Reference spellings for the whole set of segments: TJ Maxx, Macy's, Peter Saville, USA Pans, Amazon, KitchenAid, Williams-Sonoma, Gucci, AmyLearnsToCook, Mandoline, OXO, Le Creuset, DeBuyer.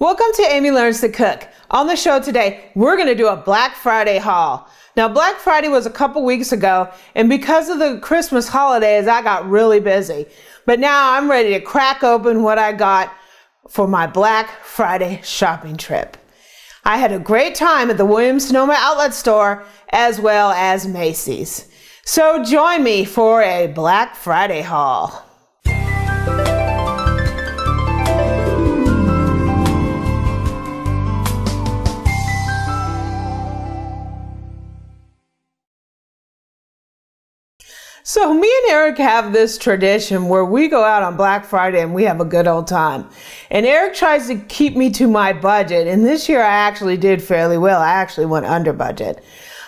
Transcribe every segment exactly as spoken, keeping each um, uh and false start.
Welcome to Amy Learns to Cook. On the show today, we're gonna do a Black Friday haul. Now, Black Friday was a couple weeks ago, and because of the Christmas holidays, I got really busy. But now I'm ready to crack open what I got for my Black Friday shopping trip. I had a great time at the Williams-Sonoma outlet store as well as Macy's. So join me for a Black Friday haul. So me and Eric have this tradition where we go out on Black Friday and we have a good old time. And Eric tries to keep me to my budget. And this year I actually did fairly well. I actually went under budget.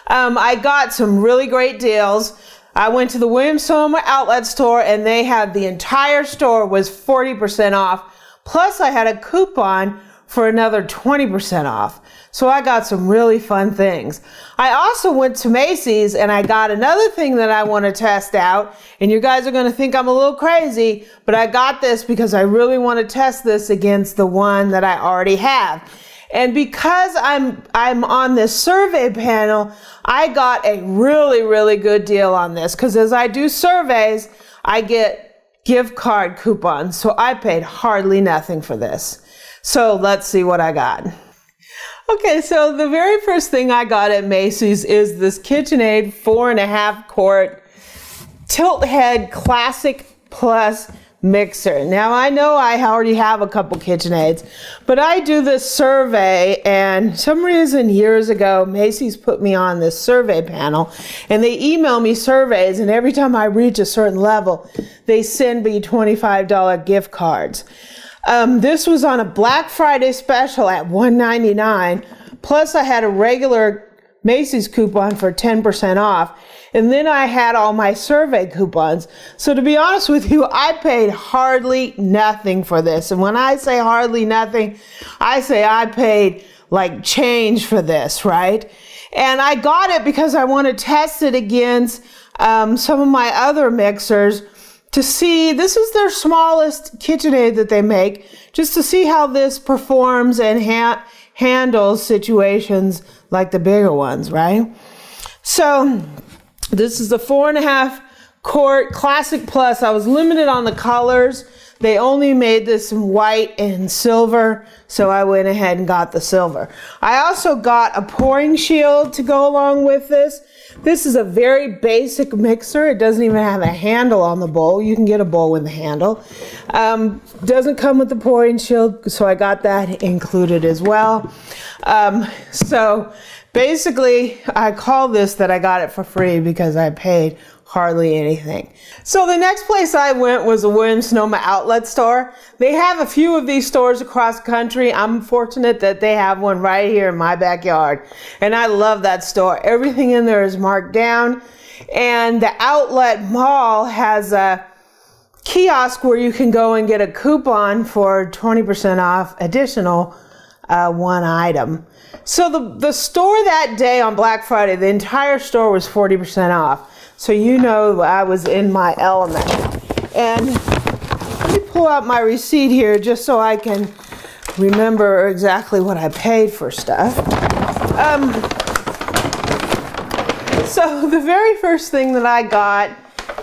Um, I got some really great deals. I went to the Williams-Sonoma outlet store and they had the entire store was forty percent off. Plus I had a coupon for another twenty percent off. So I got some really fun things. I also went to Macy's and I got another thing that I want to test out. And you guys are going to think I'm a little crazy, but I got this because I really want to test this against the one that I already have. And because I'm, I'm on this survey panel, I got a really, really good deal on this. Because as I do surveys, I get gift card coupons. So I paid hardly nothing for this. So let's see what I got. Okay, so the very first thing I got at Macy's is this KitchenAid four and a half quart tilt head classic plus mixer. Now I know I already have a couple KitchenAids, but I do this survey and some reason years ago, Macy's put me on this survey panel and they email me surveys and every time I reach a certain level, they send me twenty-five dollar gift cards. Um, this was on a Black Friday special at one ninety-nine. Plus I had a regular Macy's coupon for ten percent off. And then I had all my survey coupons. So to be honest with you, I paid hardly nothing for this. And when I say hardly nothing, I say I paid like change for this, right? And I got it because I want to test it against um, some of my other mixers to see, this is their smallest KitchenAid that they make, just to see how this performs and ha handles situations like the bigger ones, right? So this is the four and a half quart classic plus. I was limited on the colors. They only made this in white and silver, so I went ahead and got the silver. I also got a pouring shield to go along with this. This is a very basic mixer. It doesn't even have a handle on the bowl. You can get a bowl with a handle. Um, doesn't come with the pouring shield, so I got that included as well. Um, so basically, I call this that I got it for free because I paid hardly anything. So the next place I went was a Williams-Sonoma outlet store. They have a few of these stores across the country. I'm fortunate that they have one right here in my backyard. And I love that store. Everything in there is marked down. And the outlet mall has a kiosk where you can go and get a coupon for twenty percent off additional uh, one item. So the, the store that day on Black Friday, the entire store was forty percent off. So you know I was in my element. And let me pull out my receipt here just so I can remember exactly what I paid for stuff. Um, so the very first thing that I got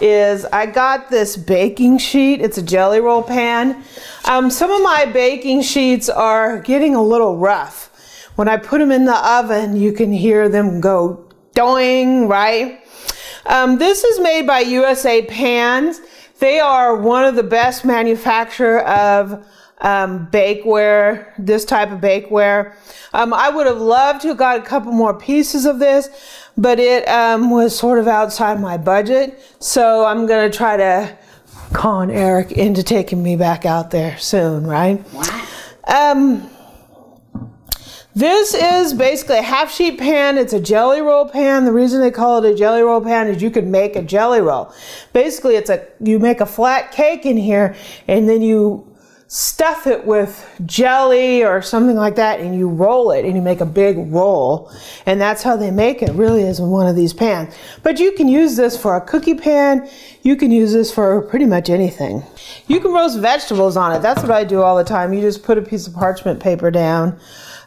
is I got this baking sheet. It's a jelly roll pan. Um, some of my baking sheets are getting a little rough. When I put them in the oven, you can hear them go doing, right? Um, this is made by U S A Pans. They are one of the best manufacturer of um, bakeware, this type of bakeware. Um, I would have loved to have got a couple more pieces of this, but it um, was sort of outside my budget. So I'm going to try to con Eric into taking me back out there soon, right? Um, This is basically a half sheet pan. It's a jelly roll pan. The reason they call it a jelly roll pan is you could make a jelly roll. Basically, it's a you make a flat cake in here and then you stuff it with jelly or something like that, and you roll it and you make a big roll, and that's how they make it. Really is in one of these pans, but you can use this for a cookie pan, you can use this for pretty much anything. You can roast vegetables on it. That's what I do all the time. You just put a piece of parchment paper down.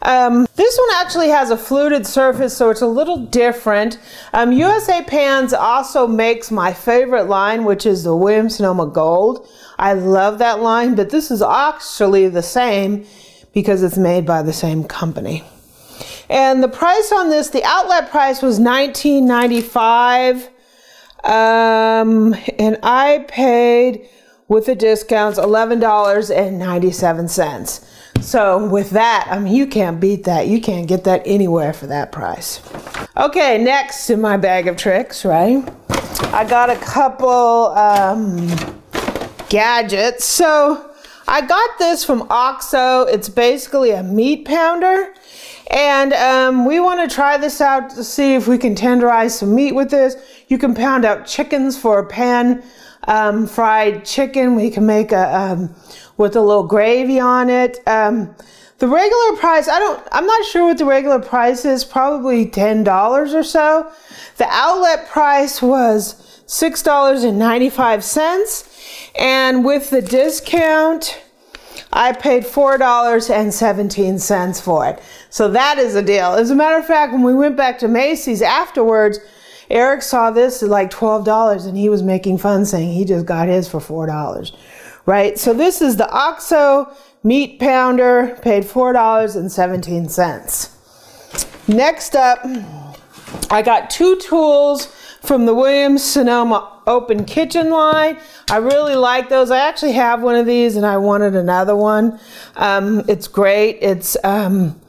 Um, this one actually has a fluted surface, so it's a little different. Um, U S A Pans also makes my favorite line, which is the Williams-Sonoma Gold. I love that line, but this is actually the same because it's made by the same company. And the price on this, the outlet price was nineteen ninety-five, um, and I paid, with the discounts, eleven ninety-seven. So with that, I mean, you can't beat that. You can't get that anywhere for that price. Okay, next in my bag of tricks, right? I got a couple um, gadgets. So I got this from OXO. It's basically a meat pounder. And um, we want to try this out to see if we can tenderize some meat with this. You can pound out chickens for a pan um, fried chicken. We can make a, um, with a little gravy on it. Um, the regular price, I don't, I'm not sure what the regular price is, probably ten dollars or so. The outlet price was six ninety-five, and with the discount, I paid four seventeen for it. So that is a deal. As a matter of fact, when we went back to Macy's afterwards, Eric saw this at like twelve dollars and he was making fun saying he just got his for four dollars, right? So this is the OXO meat pounder, paid four seventeen. Next up, I got two tools from the Williams-Sonoma Open Kitchen line. I really like those. I actually have one of these and I wanted another one. Um, it's great. It's um,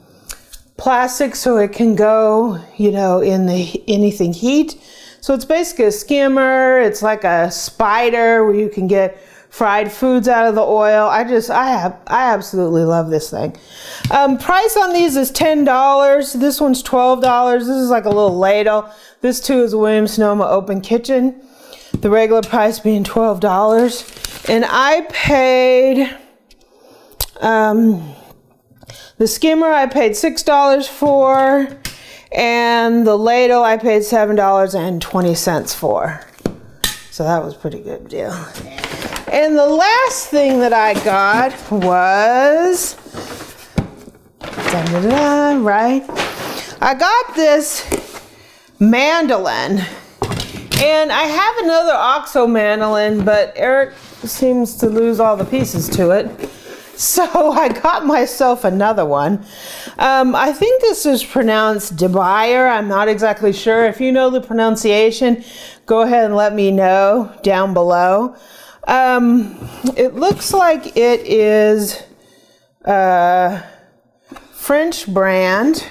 plastic, so it can go, you know, in the anything heat. So it's basically a skimmer. It's like a spider where you can get fried foods out of the oil. I just, I have, I absolutely love this thing. Um, price on these is ten dollars. This one's twelve dollars. This is like a little ladle. This too is a Williams-Sonoma Open Kitchen. The regular price being twelve dollars. And I paid, um, the skimmer I paid six dollars for, and the ladle I paid seven twenty for. So that was a pretty good deal. And the last thing that I got was, da, da, da, right? I got this mandolin, and I have another OXO mandolin, but Eric seems to lose all the pieces to it. So I got myself another one. Um, I think this is pronounced DeBuyer. I'm not exactly sure. If you know the pronunciation, go ahead and let me know down below. Um, it looks like it is uh, French brand.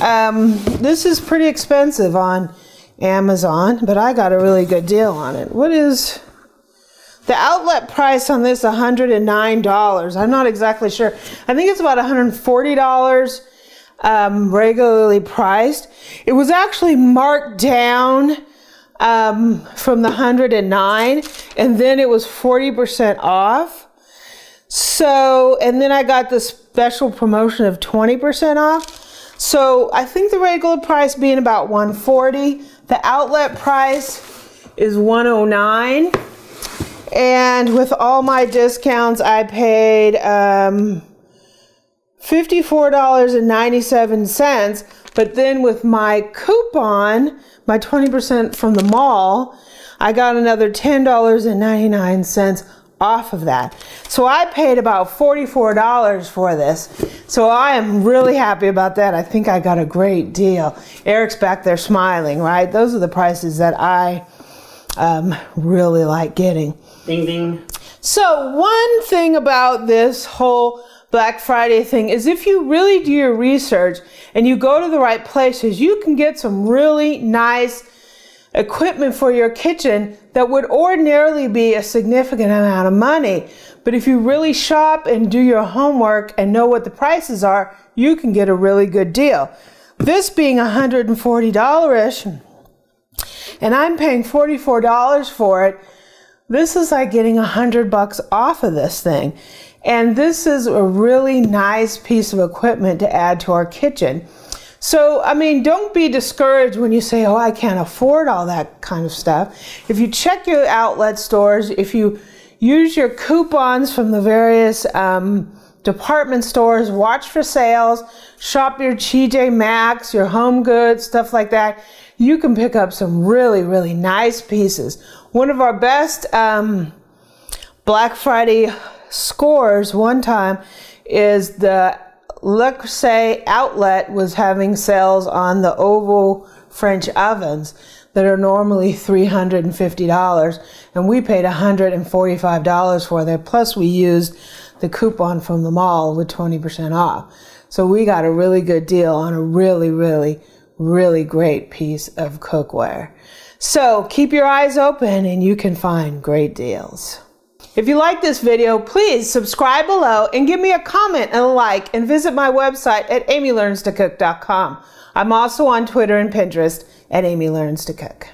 Um, this is pretty expensive on Amazon, but I got a really good deal on it. What is the outlet price on this? one hundred nine dollars. I'm not exactly sure. I think it's about one hundred forty dollars um, regularly priced. It was actually marked down Um, from the one hundred nine, and then it was forty percent off. So, and then I got the special promotion of twenty percent off. So I think the regular price being about one forty, the outlet price is one oh nine, and with all my discounts, I paid um, fifty-four ninety-seven. But then with my coupon, my twenty percent from the mall, I got another ten ninety-nine off of that. So I paid about forty-four dollars for this. So I am really happy about that. I think I got a great deal. Eric's back there smiling, right? Those are the prices that I um, really like getting. Ding, ding. So one thing about this whole Black Friday thing is, if you really do your research and you go to the right places, you can get some really nice equipment for your kitchen that would ordinarily be a significant amount of money. But if you really shop and do your homework and know what the prices are, you can get a really good deal. This being one hundred forty dollars-ish, and I'm paying forty-four dollars for it, this is like getting a hundred bucks off of this thing. And this is a really nice piece of equipment to add to our kitchen. So, I mean, don't be discouraged when you say, oh, I can't afford all that kind of stuff. If you check your outlet stores, if you use your coupons from the various um, department stores, watch for sales, shop your T J Maxx, your Home Goods, stuff like that, you can pick up some really, really nice pieces. One of our best um, Black Friday scores one time is the Le Creuset outlet was having sales on the oval French ovens that are normally three hundred fifty dollars, and we paid one hundred forty-five dollars for them, plus we used the coupon from the mall with twenty percent off. So we got a really good deal on a really, really, really great piece of cookware. So keep your eyes open and you can find great deals. If you like this video, please subscribe below and give me a comment and a like, and visit my website at Amy Learns To Cook dot com. I'm also on Twitter and Pinterest at Amy Learns To Cook.